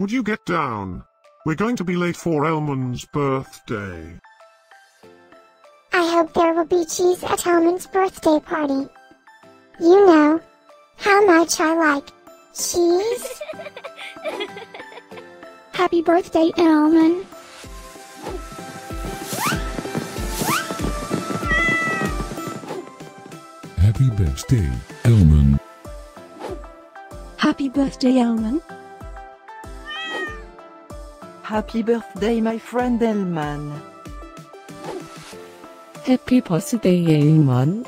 Would you get down? We're going to be late for Elman's birthday. I hope there will be cheese at Elman's birthday party. You know how much I like cheese. Happy birthday, Elman. Happy birthday, Elman. Happy birthday, Elman. Happy birthday, my friend Elman. Happy birthday, Elman.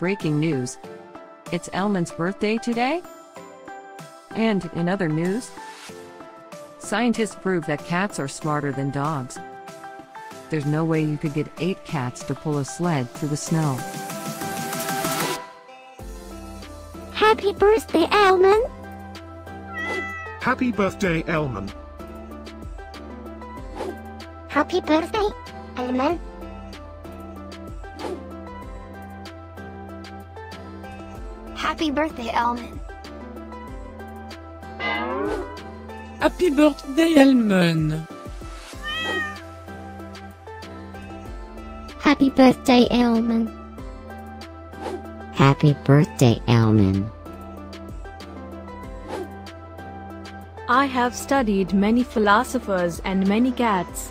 Breaking news. It's Elman's birthday today. And in other news, scientists prove that cats are smarter than dogs. There's no way you could get 8 cats to pull a sled through the snow. Happy birthday, Elman! Happy birthday, Elman! Happy birthday, Elman! Happy birthday, Elman! Happy birthday, Elman! Happy birthday, Elman! Happy birthday, Elman! I have studied many philosophers and many cats.